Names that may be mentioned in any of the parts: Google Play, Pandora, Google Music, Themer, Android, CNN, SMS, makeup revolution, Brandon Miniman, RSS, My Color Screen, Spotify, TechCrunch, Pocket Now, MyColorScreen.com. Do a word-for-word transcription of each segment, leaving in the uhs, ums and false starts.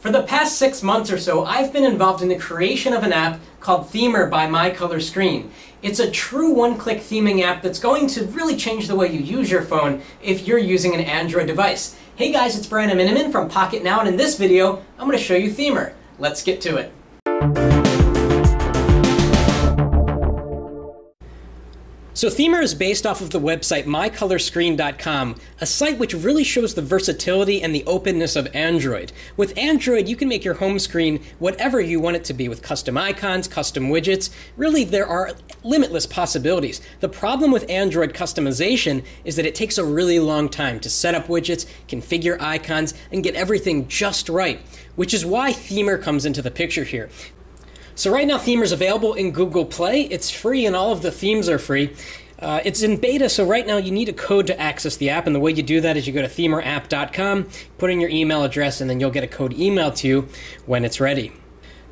For the past six months or so, I've been involved in the creation of an app called Themer by My Color Screen. It's a true one-click theming app that's going to really change the way you use your phone if you're using an Android device. Hey guys, it's Brandon Miniman from Pocket Now, and in this video, I'm going to show you Themer. Let's get to it. So Themer is based off of the website My Color Screen dot com, a site which really shows the versatility and the openness of Android. With Android, you can make your home screen whatever you want it to be, with custom icons, custom widgets. Really, there are limitless possibilities. The problem with Android customization is that it takes a really long time to set up widgets, configure icons, and get everything just right, which is why Themer comes into the picture here. So right now, Themer is available in Google Play. It's free, and all of the themes are free. Uh, it's in beta, so right now you need a code to access the app, and the way you do that is you go to the merapp dot com, put in your email address, and then you'll get a code emailed to you when it's ready.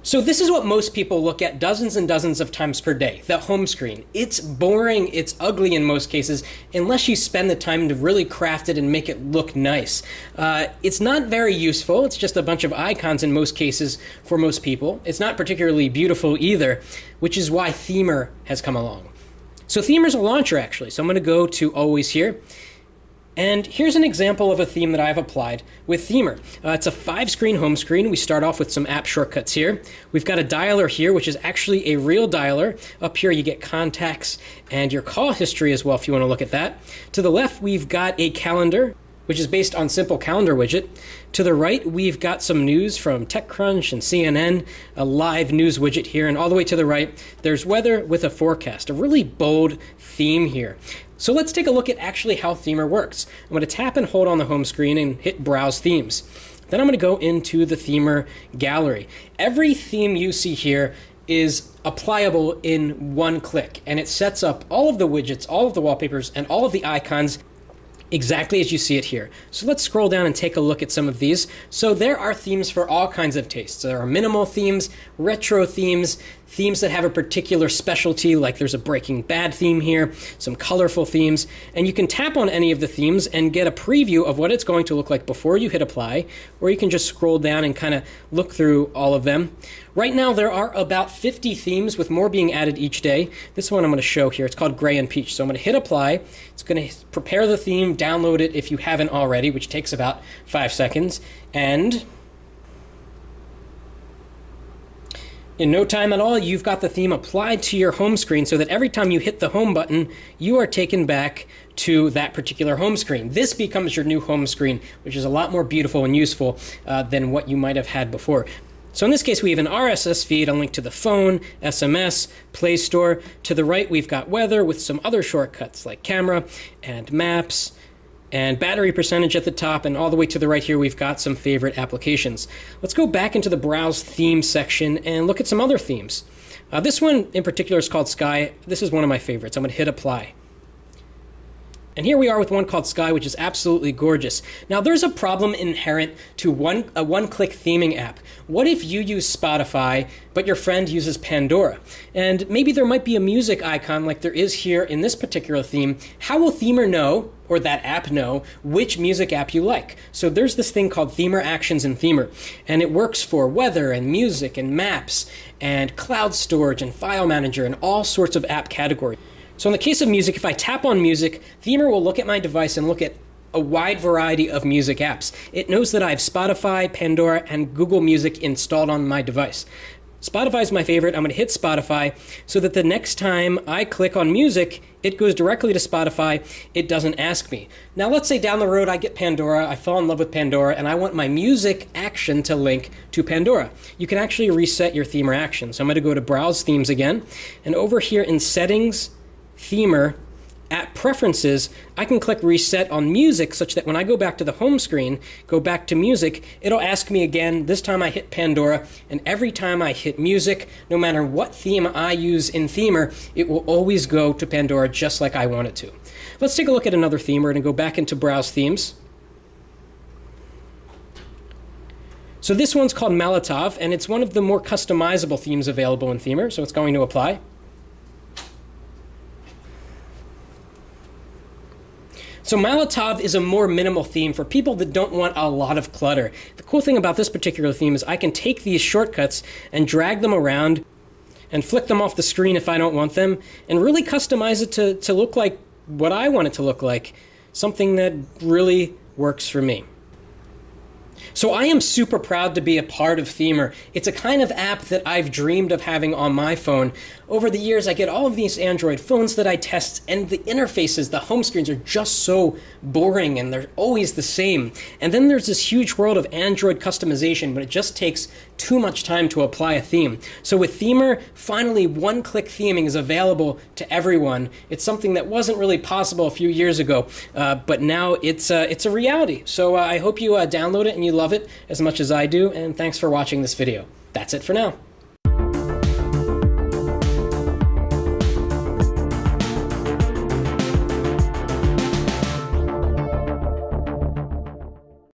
So this is what most people look at dozens and dozens of times per day, the home screen. It's boring, it's ugly in most cases, unless you spend the time to really craft it and make it look nice. Uh, it's not very useful, it's just a bunch of icons in most cases for most people. It's not particularly beautiful either, which is why Themer has come along. So Themer's a launcher actually, so I'm gonna go to Always Here. And here's an example of a theme that I've applied with Themer. Uh, it's a five-screen home screen. We start off with some app shortcuts here. We've got a dialer here, which is actually a real dialer. Up here, you get contacts and your call history as well, if you want to look at that. To the left, we've got a calendar, which is based on simple calendar widget. To the right, we've got some news from TechCrunch and C N N, a live news widget here, and all the way to the right, there's weather with a forecast, a really bold theme here. So let's take a look at actually how Themer works. I'm gonna tap and hold on the home screen and hit Browse Themes. Then I'm gonna go into the Themer gallery. Every theme you see here is applicable in one click, and it sets up all of the widgets, all of the wallpapers, and all of the icons exactly as you see it here. So let's scroll down and take a look at some of these. So there are themes for all kinds of tastes. There are minimal themes, retro themes, themes that have a particular specialty, like there's a Breaking Bad theme here, some colorful themes, and you can tap on any of the themes and get a preview of what it's going to look like before you hit apply, or you can just scroll down and kind of look through all of them. Right now there are about fifty themes, with more being added each day. This one I'm going to show here, it's called Gray and Peach, so I'm going to hit apply. It's going to prepare the theme, download it if you haven't already, which takes about five seconds, and in no time at all, you've got the theme applied to your home screen so that every time you hit the home button, you are taken back to that particular home screen. This becomes your new home screen, which is a lot more beautiful and useful uh, than what you might have had before. So in this case, we have an R S S feed, a link to the phone, S M S, Play Store. To the right, we've got weather with some other shortcuts like camera and maps, and battery percentage at the top, and all the way to the right here we've got some favorite applications. Let's go back into the Browse Theme section and look at some other themes. Uh, this one in particular is called Sky. This is one of my favorites. I'm going to hit Apply. And here we are with one called Sky, which is absolutely gorgeous. Now there's a problem inherent to one, a one-click theming app. What if you use Spotify, but your friend uses Pandora? And maybe there might be a music icon like there is here in this particular theme. How will Themer know, or that app know, which music app you like? So there's this thing called Themer Actions in Themer, and it works for weather and music and maps and cloud storage and file manager and all sorts of app categories. So in the case of music, if I tap on music, Themer will look at my device and look at a wide variety of music apps. It knows that I have Spotify, Pandora, and Google Music installed on my device. Spotify is my favorite. I'm going to hit Spotify so that the next time I click on music, it goes directly to Spotify. It doesn't ask me. Now, let's say down the road I get Pandora, I fall in love with Pandora, and I want my music action to link to Pandora. You can actually reset your Themer action. So I'm going to go to Browse Themes again, and over here in Settings, Themer, at Preferences, I can click Reset on Music such that when I go back to the home screen, go back to music, it'll ask me again. This time I hit Pandora, and every time I hit music, no matter what theme I use in Themer, it will always go to Pandora just like I want it to. Let's take a look at another theme. We're going to go back into Browse Themes. So this one's called Molotov, and it's one of the more customizable themes available in Themer, so it's going to apply. So Molotov is a more minimal theme for people that don't want a lot of clutter. The cool thing about this particular theme is I can take these shortcuts and drag them around and flick them off the screen if I don't want them, and really customize it to, to look like what I want it to look like. Something that really works for me. So I am super proud to be a part of Themer. It's a kind of app that I've dreamed of having on my phone. Over the years, I get all of these Android phones that I test, and the interfaces, the home screens are just so boring, and they're always the same. And then there's this huge world of Android customization, but it just takes too much time to apply a theme. So with Themer, finally one-click theming is available to everyone. It's something that wasn't really possible a few years ago, uh, but now it's, uh, it's a reality. So uh, I hope you uh, download it and you love it as much as I do, and thanks for watching this video. That's it for now.